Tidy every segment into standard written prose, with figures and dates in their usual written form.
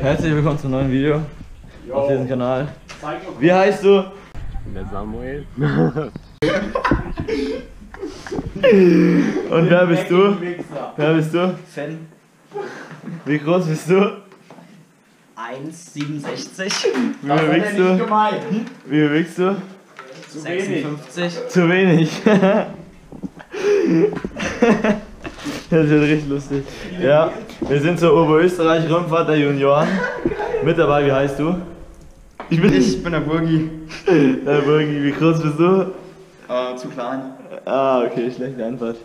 Herzlich willkommen zum neuen Video auf diesem Kanal. Wie heißt du? Ich bin der Samuel. Und wer bist du? Wer bist du? Finn. Wie groß bist du? 1,67. Wie bewegst du? Wie bewegst du? Zu 56. Wenig. Zu wenig. Das wird richtig lustig. Ja, wir sind zur Oberösterreich-Rundfahrt der Junioren. Mit dabei, wie heißt du? Ich bin der Burgi. Der Burgi, wie groß bist du? Zu klein. Ah, okay, schlechte Antwort.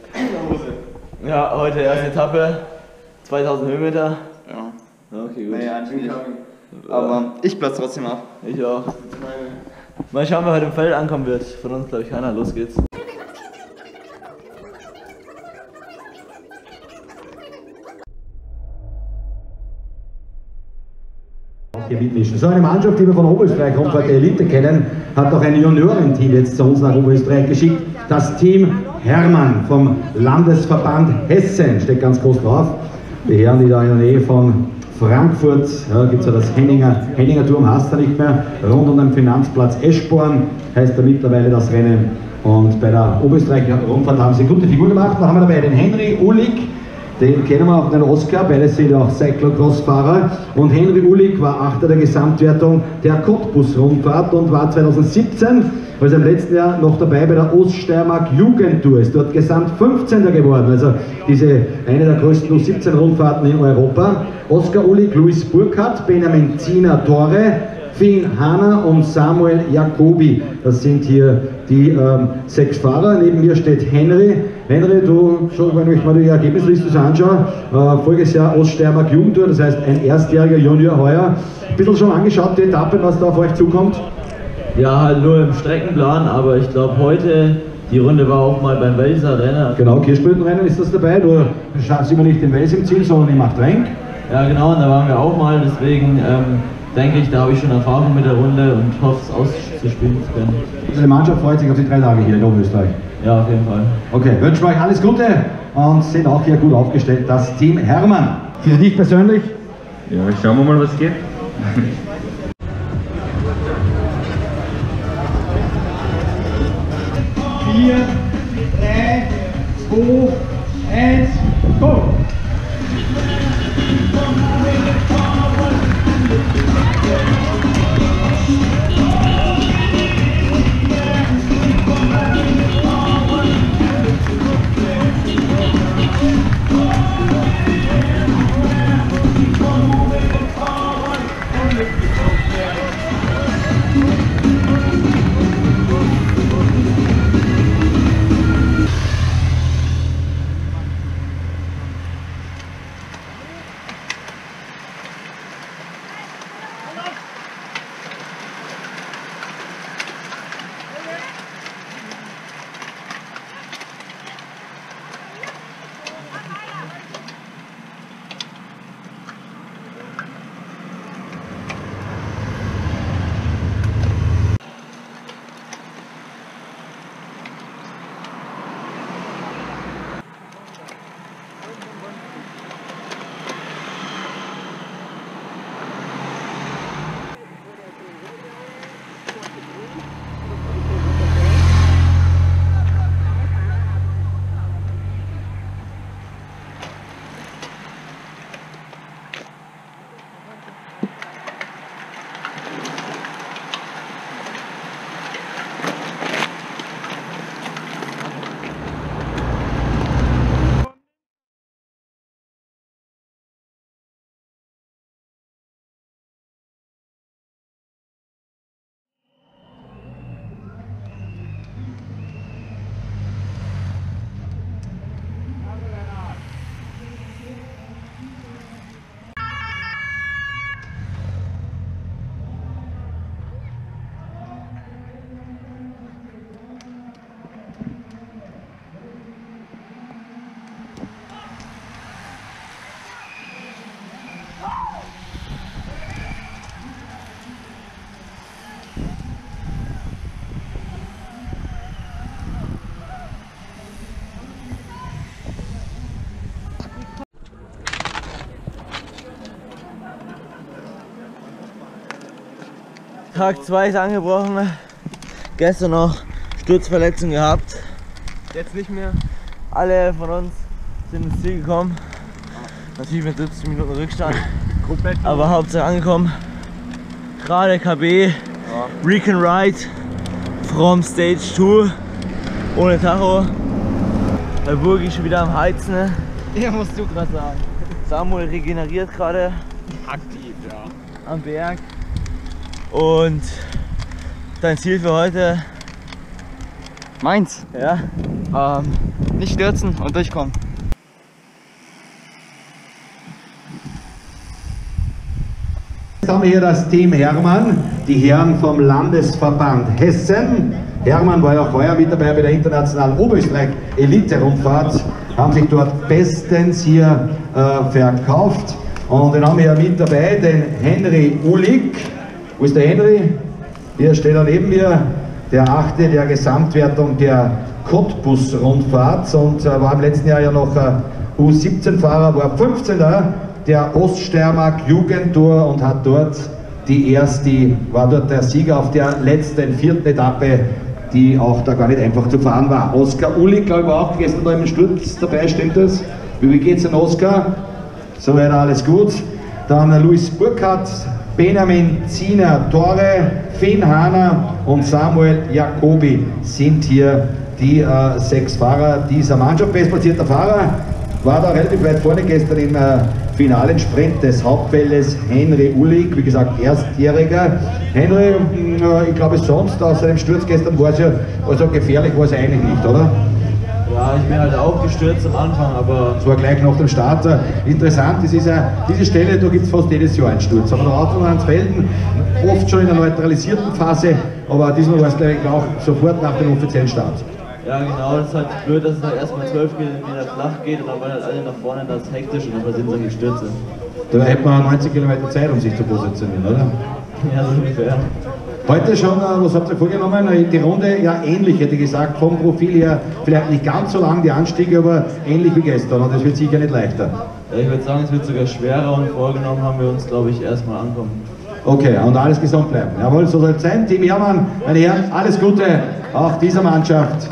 Ja, heute erste Etappe. 2000 Höhenmeter. Ja. Okay, gut. Naja, natürlich. Aber ich platze trotzdem ab. Ich auch. Mal schauen, wer heute im Feld ankommen wird. Von uns, glaube ich, keiner. Los geht's. So eine Mannschaft, die wir von Oberösterreich-Rundfahrt der Elite kennen, hat auch ein Juniorenteam jetzt zu uns nach Oberösterreich geschickt. Das Team Herrmann vom Landesverband Hessen steht ganz groß drauf. Die Herren, die da in der Nähe von Frankfurt, ja, gibt es ja das Henninger Turm, heißt er nicht mehr, rund um den Finanzplatz Eschborn heißt er mittlerweile das Rennen. Und bei der Oberösterreich-Rundfahrt haben sie eine gute Figur gemacht. Da haben wir dabei den Henri Uhlig, den kennen wir, auch den Oscar, beide sind auch Cyclocross-Fahrer. Und Henri Uhlig war Achter der Gesamtwertung der Cottbus-Rundfahrt und war 2017, also im letzten Jahr, noch dabei bei der Oststeiermark Jugendtour. Ist dort gesamt 15. geworden, also diese eine der größten U17-Rundfahrten in Europa. Oscar Uhlig, Luis Burkhardt, Benjamin Zina Torre, Finn Hanna und Samuel Jacobi. Das sind hier die 6 Fahrer. Neben mir steht Henry. Henry, du, wenn ich mal die Ergebnisliste so anschaue, voriges Jahr Oststeiermark Jugendtour, das heißt ein erstjähriger Junior heuer. Ein bisschen schon angeschaut, die Etappe, was da auf euch zukommt? Ja, halt nur im Streckenplan, aber ich glaube heute, die Runde war auch mal beim Welser Rennen. Genau, Kirschblütenrennen ist das dabei. Du schaffst immer nicht den Wels im Ziel, sondern im 8-Renk. Ja genau, und da waren wir auch mal, deswegen... denke ich, da habe ich schon Erfahrung mit der Runde und hoffe, es auszuspielen zu können. Also die Mannschaft freut sich auf die 3 Tage hier in Oberösterreich. Ja, auf jeden Fall. Okay, wünsche euch alles Gute und sind auch hier gut aufgestellt, das Team Herrmann. Für dich persönlich? Ja, schauen wir mal, was geht. Vier, drei, zwei, eins, go! Tag 2 ist angebrochen. Gestern noch Sturzverletzung gehabt. Jetzt nicht mehr. Alle von uns sind ins Ziel gekommen. Natürlich mit 70 Minuten Rückstand. Komplett. Aber Hauptsache angekommen. Gerade KB. Recon Ride from Stage 2. Ohne Tacho. Der Burg ist schon wieder am Heizen. Ne? Ja, musst du gerade sagen. Samuel regeneriert gerade. Aktiv, ja. Am Berg. Und dein Ziel für heute? Meins? Ja. Nicht stürzen und durchkommen. Jetzt haben wir hier das Team Herrmann, die Herren vom Landesverband Hessen. Herrmann war ja vorher mit dabei bei der internationalen Oberösterreich-Elite-Rundfahrt, haben sich dort bestens hier verkauft. Und dann haben wir ja mit dabei den Henri Uhlig. Wo ist der Henri? Hier steht er neben mir, der 8. der Gesamtwertung der Cottbus-Rundfahrt und war im letzten Jahr ja noch U17-Fahrer, war 15er der Oststeiermark Jugendtour und hat dort war dort der Sieger auf der letzten 4. Etappe, die auch da gar nicht einfach zu fahren war. Oscar Uhlig, glaube ich, war auch gestern noch im Sturz dabei, stimmt das? Wie geht's denn Oscar? Soweit alles gut. Dann Luis Burkhardt, Benjamin Zina Torre, Finn Hanna und Samuel Jacobi sind hier die 6 Fahrer dieser Mannschaft. Bestplatzierter Fahrer war da relativ weit vorne gestern im finalen Sprint des Hauptfeldes, Henri Uhlig, wie gesagt Erstjähriger. Henri, ich glaube sonst, aus seinem Sturz gestern war es ja, also gefährlich war es eigentlich nicht, oder? Ja, ich bin halt auch gestürzt am Anfang, aber... Das war gleich nach dem Start. Interessant, das ist ja, diese Stelle, da gibt es fast jedes Jahr einen Sturz. Aber nach Anfang an Felden, oft schon in einer neutralisierten Phase, aber diesmal war es gleich auch sofort nach dem offiziellen Start. Ja genau, das ist halt blöd, dass es halt erstmal 12 Kilometer flach geht und dann waren halt alle nach vorne, das ist hektisch und dann sind solche Stürze. Da hätte man 90 Kilometer Zeit, um sich zu positionieren, oder? Ja, so ungefähr. Heute schon, was habt ihr vorgenommen? Die Runde, ja ähnlich hätte ich gesagt, vom Profil her, vielleicht nicht ganz so lang die Anstiege, aber ähnlich wie gestern und das wird sicher nicht leichter. Ja, ich würde sagen, es wird sogar schwerer und vorgenommen haben wir uns, glaube ich, erstmal ankommen. Okay, und alles gesund bleiben. Jawohl, so soll es sein. Team Herrmann, meine Herren, alles Gute auch dieser Mannschaft.